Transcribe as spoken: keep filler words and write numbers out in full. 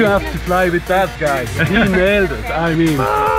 You have to fly with that guy. He nailed it, I mean.